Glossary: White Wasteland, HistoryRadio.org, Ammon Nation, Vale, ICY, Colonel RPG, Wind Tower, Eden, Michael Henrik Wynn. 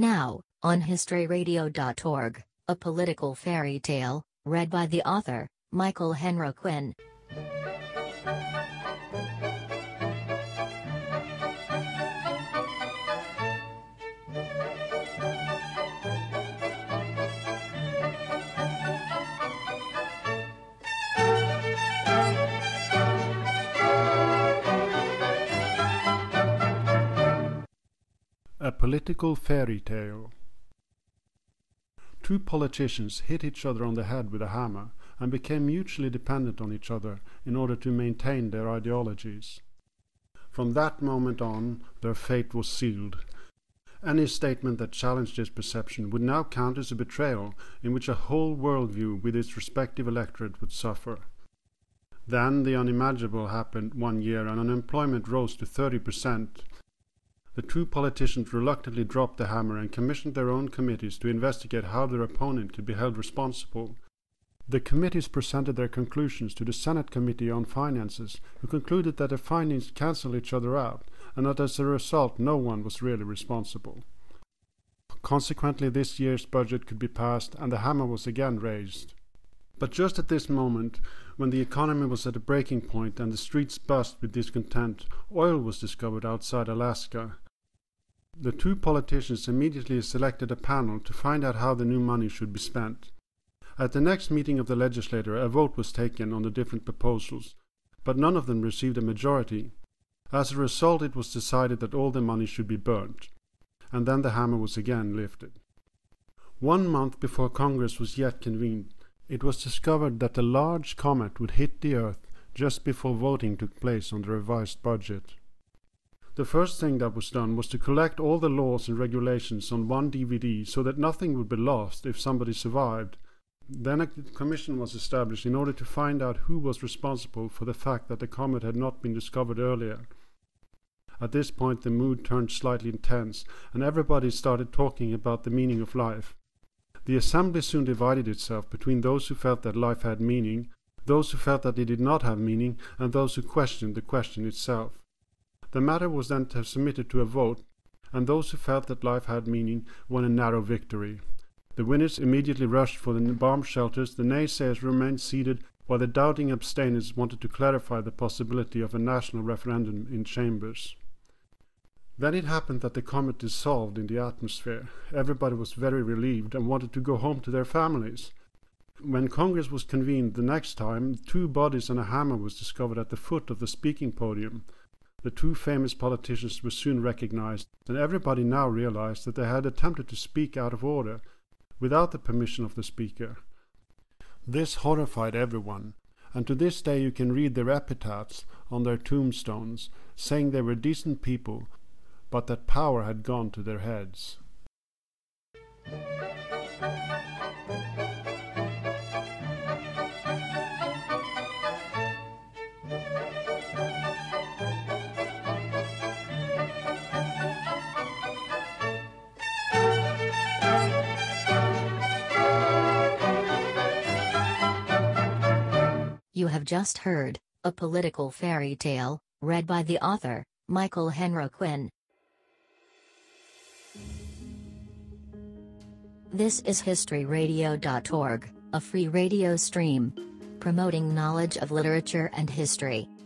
Now, on HistoryRadio.org, a political fairy tale, read by the author, Michael Henrik Wynn. A political fairy tale. Two politicians hit each other on the head with a hammer and became mutually dependent on each other in order to maintain their ideologies. From that moment on, their fate was sealed. Any statement that challenged this perception would now count as a betrayal in which a whole worldview with its respective electorate would suffer. Then the unimaginable happened one year and unemployment rose to 30%. The two politicians reluctantly dropped the hammer and commissioned their own committees to investigate how their opponent could be held responsible. The committees presented their conclusions to the Senate Committee on Finances, who concluded that the findings cancelled each other out, and that as a result no one was really responsible. Consequently, this year's budget could be passed, and the hammer was again raised. But just at this moment, when the economy was at a breaking point and the streets buzzed with discontent, oil was discovered outside Alaska. The two politicians immediately selected a panel to find out how the new money should be spent. At the next meeting of the legislature, a vote was taken on the different proposals, but none of them received a majority. As a result, it was decided that all the money should be burnt, and then the hammer was again lifted. 1 month before Congress was yet convened, it was discovered that a large comet would hit the Earth just before voting took place on the revised budget. The first thing that was done was to collect all the laws and regulations on one DVD so that nothing would be lost if somebody survived. Then a commission was established in order to find out who was responsible for the fact that the comet had not been discovered earlier. At this point the mood turned slightly tense, and everybody started talking about the meaning of life. The assembly soon divided itself between those who felt that life had meaning, those who felt that it did not have meaning, and those who questioned the question itself. The matter was then submitted to a vote, and those who felt that life had meaning won a narrow victory. The winners immediately rushed for the bomb shelters, the naysayers remained seated, while the doubting abstainers wanted to clarify the possibility of a national referendum in chambers. Then it happened that the comet dissolved in the atmosphere. Everybody was very relieved and wanted to go home to their families. When Congress was convened the next time, two bodies and a hammer was discovered at the foot of the speaking podium. The two famous politicians were soon recognized, and everybody now realized that they had attempted to speak out of order, without the permission of the speaker. This horrified everyone, and to this day you can read their epitaphs on their tombstones, saying they were decent people, but that power had gone to their heads. You have just heard A Political Fairy Tale, read by the author, Michael Henrik Wynn. This is HistoryRadio.org, a free radio stream promoting knowledge of literature and history.